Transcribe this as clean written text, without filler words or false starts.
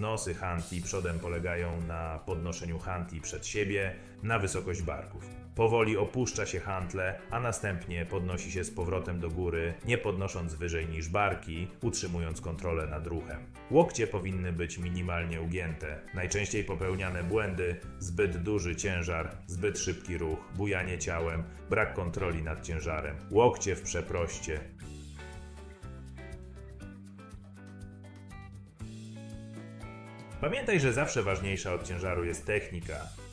Wznosy hantli przodem polegają na podnoszeniu hantli przed siebie na wysokość barków. Powoli opuszcza się hantle, a następnie podnosi się z powrotem do góry, nie podnosząc wyżej niż barki, utrzymując kontrolę nad ruchem. Łokcie powinny być minimalnie ugięte. Najczęściej popełniane błędy: zbyt duży ciężar, zbyt szybki ruch, bujanie ciałem, brak kontroli nad ciężarem. Łokcie w przeproście. Pamiętaj, że zawsze ważniejsza od ciężaru jest technika.